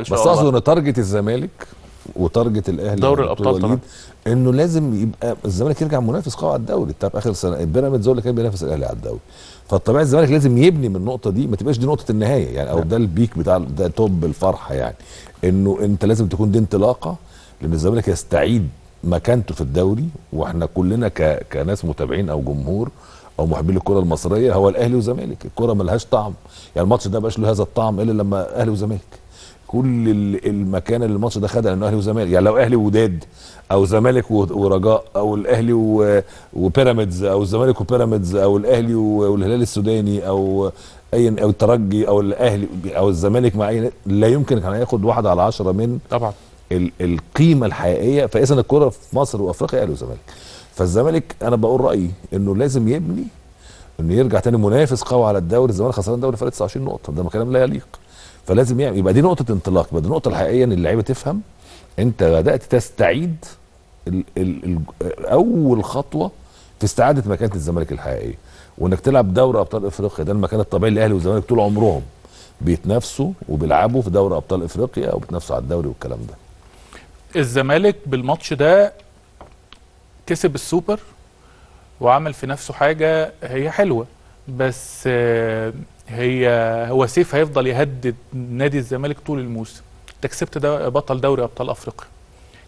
بس اقصد ان تارجت الزمالك وتارجت الاهلي دوري الابطال طبعا انه لازم يبقى الزمالك يرجع منافس قوي على الدوري. انت في اخر سنه بيراميدز هو اللي كان بينافس الاهلي على الدوري، فالطبيعي الزمالك لازم يبني من النقطه دي، ما تبقاش دي نقطه النهايه يعني، او ده البيك بتاع ده توب الفرحه يعني، انه انت لازم تكون دي انطلاقه لان الزمالك يستعيد مكانته في الدوري. واحنا كلنا كناس متابعين او جمهور او محبين الكره المصريه، هو الاهلي والزمالك الكره ملهاش طعم يعني، الماتش ده مبقاش له هذا الطعم الا لما اهلي وزمالك. كل المكان اللي الماتش ده خدها لانه اهلي وزمالك يعني، لو اهلي وداد او زمالك ورجاء او الاهلي وبيراميدز او الزمالك وبيراميدز او الاهلي والهلال السوداني او اي او الترجي او الاهلي او الزمالك مع اي، لا يمكن كان هياخد 1/10 من طبعا القيمه الحقيقيه. فاذا الكره في مصر وافريقيا اهلي وزمالك، فالزمالك انا بقول رايي انه لازم يبني انه يرجع تاني منافس قوي على الدوري. الزمالك خسران دوري فرق 29 نقطه، ده كلام لا يليق، فلازم يعني يبقى دي نقطه انطلاق، يبقى دي النقطه الحقيقيه ان اللعيبه تفهم انت بدات تستعيد اول خطوه في استعاده مكانه الزمالك الحقيقيه، وانك تلعب دوري ابطال افريقيا. ده المكان الطبيعي الاهلي والزمالك طول عمرهم بيتنافسوا وبيلعبوا في دوري ابطال افريقيا او بيتنافسوا على الدوري والكلام ده. الزمالك بالماتش ده كسب السوبر وعمل في نفسه حاجه هي حلوه، بس هو سيف هيفضل يهدد نادي الزمالك طول الموسم. انت كسبت بطل دوري ابطال افريقيا،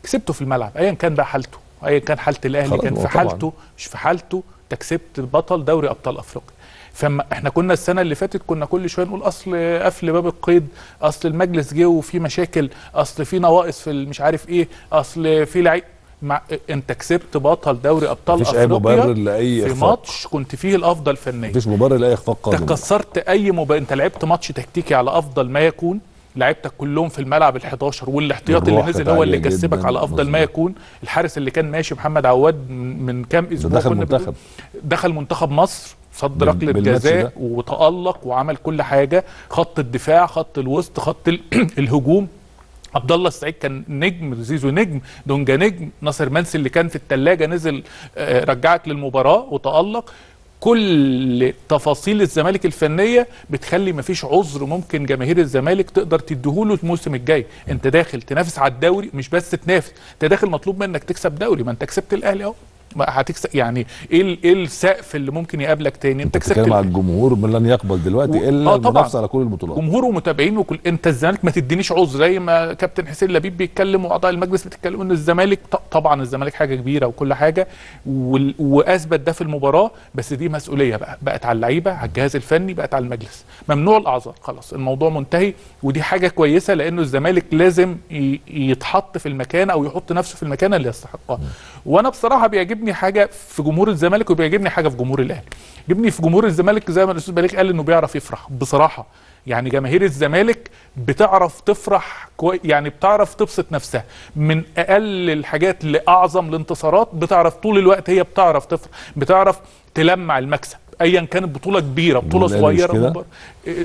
كسبته في الملعب ايا كان بقى حالته، ايا كان حاله الاهلي كان في حالته مش في حالته، انت كسبت بطل دوري ابطال افريقيا. فاحنا كنا السنه اللي فاتت كنا كل شويه نقول اصل قفل باب القيد، اصل المجلس جه وفي مشاكل، اصل في نواقص في مش عارف ايه، اصل في لعيب. انت كسبت بطل دوري ابطال افريقيا في ماتش كنت فيه الافضل فنيا، مفيش مبرر لاي اخفاق قادم، تكسرت اي انت لعبت ماتش تكتيكي على افضل ما يكون، لعبتك كلهم في الملعب ال11 والاحتياط اللي نزل هو اللي كسبك على افضل ما يكون. الحارس اللي كان ماشي محمد عواد من كام اسبوع دخل منتخب مصر، صد ركله جزاء وتالق وعمل كل حاجه، خط الدفاع خط الوسط خط الهجوم، عبد الله السعيد كان نجم، زيزو نجم، دونجا نجم، ناصر منسي اللي كان في الثلاجه نزل رجعك للمباراه وتالق. كل تفاصيل الزمالك الفنيه بتخلي مفيش عذر ممكن جماهير الزمالك تقدر تديهوله الموسم الجاي. انت داخل تنافس على الدوري، مش بس تنافس، انت داخل مطلوب منك تكسب دوري. ما انت كسبت الاهلي اهو، هتكسب يعني ايه السقف اللي ممكن يقابلك تاني؟ انت كسبت. بتتكلم على الجمهور من لن يقبل دلوقتي الا المنافسه على كل البطولات، جمهور ومتابعين وكل. انت الزمالك ما تدينيش عذر زي ما كابتن حسين لبيب بيتكلم واعضاء المجلس بيتكلموا ان الزمالك طبعا الزمالك حاجه كبيره وكل حاجه واثبت ده في المباراه، بس دي مسؤوليه بقت على اللعيبه، على الجهاز الفني، بقت على المجلس. ممنوع الاعذار، خلاص الموضوع منتهي، ودي حاجه كويسه لانه الزمالك لازم يتحط في المكان او يحط نفسه في المكان اللي يستحقها. وانا بصراحه بيعجبني حاجه في جمهور الزمالك وبيعجبني حاجه في جمهور الاهلي. بيعجبني في جمهور الزمالك زي ما الاستاذ بليغ قال انه بيعرف يفرح بصراحه، يعني جماهير الزمالك بتعرف تفرح يعني بتعرف تبسط نفسها من اقل الحاجات لاعظم الانتصارات، بتعرف طول الوقت هي بتعرف تفرح، بتعرف تلمع المكسب ايا كانت بطوله كبيره بطوله صغيره.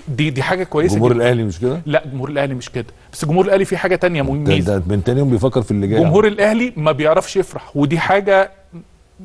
دي حاجه كويسه. جمهور الاهلي مش كده؟ لا جمهور الاهلي مش كده، بس جمهور الاهلي في حاجه ثانيه مميزه، ده من ثاني يوم بيفكر في اللي جاي. جمهور الاهلي ما بيعرفش يفرح، ودي حاجه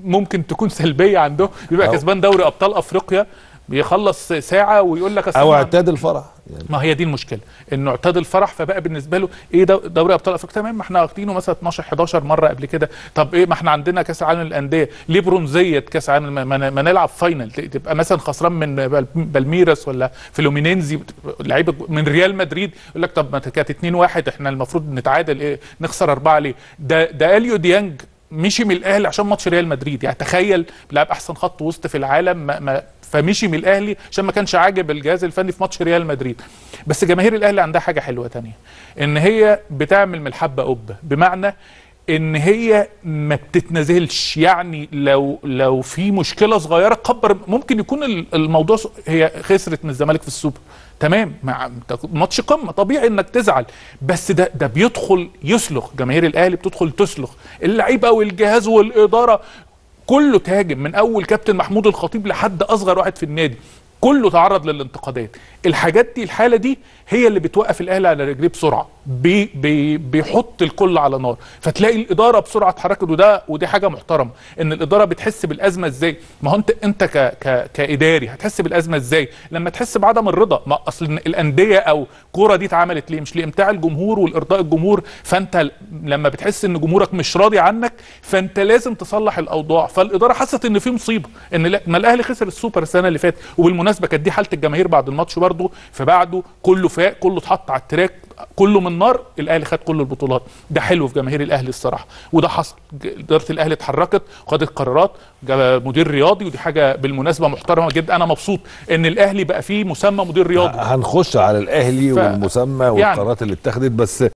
ممكن تكون سلبيه عنده. بيبقى كسبان دوري ابطال افريقيا بيخلص ساعه ويقول لك او اعتاد الفرح يعني. ما هي دي المشكله، انه اعتاد الفرح، فبقى بالنسبه له ايه دوري ابطال افريقيا؟ تمام ما احنا واخدينه مثلا 12-11 مره قبل كده، طب ايه ما احنا عندنا كاس العالم للانديه، ليه برونزيه كاس العالم ما نلعب فاينل؟ تبقى مثلا خسران من بالميراس ولا فلومينينزي لعيبه من ريال مدريد، يقول لك طب ما كانت 2-1 احنا المفروض نتعادل، ايه نخسر 4 ليه؟ ده اليو ديانج مشي من الاهلي عشان ماتش ريال مدريد، يعني تخيل لاعب احسن خط وسط في العالم فمشي من الاهلي عشان ما كانش عاجب الجهاز الفني في ماتش ريال مدريد. بس جماهير الاهلي عندها حاجه حلوه ثانيه، ان هي بتعمل من الحبه قبه، بمعنى ان هي ما بتتنازلش، يعني لو في مشكله صغيره تكبر. ممكن يكون الموضوع هي خسرت من الزمالك في السوبر، تمام مع ماتش قمه طبيعي انك تزعل، بس ده بيدخل يسلخ. جماهير الاهلي بتدخل تسلخ، اللعيبه والجهاز والاداره كله تهاجم، من اول كابتن محمود الخطيب لحد اصغر واحد في النادي كله تعرض للانتقادات. الحاجات دي الحاله دي هي اللي بتوقف الاهلي على رجليه بسرعه. بيحط الكل على نار، فتلاقي الاداره بسرعه اتحركت. ودي حاجه محترمه، ان الاداره بتحس بالازمه ازاي. ما هو انت كاداري هتحس بالازمه ازاي؟ لما تحس بعدم الرضا. ما اصل الانديه او الكوره دي اتعملت ليه؟ مش لامتاع الجمهور والارضاء الجمهور. فانت لما بتحس ان جمهورك مش راضي عنك فانت لازم تصلح الاوضاع. فالاداره حست ان في مصيبه، ان ما الاهلي خسر السوبر السنه اللي فاتت، وبالمناسبه كانت دي حاله الجماهير بعد الماتش برضه، فبعده كله فاق، كله اتحط على التراك، كله من نار. الاهلي خد كل البطولات. ده حلو في جماهير الاهلي الصراحه، وده حصل. اداره الاهلي اتحركت وخدت قرارات، جاب مدير رياضي، ودي حاجه بالمناسبه محترمه جدا. انا مبسوط ان الاهلي بقى فيه مسمى مدير رياضي. هنخش على الاهلي والمسمى والقرارات اللي اتخذت بس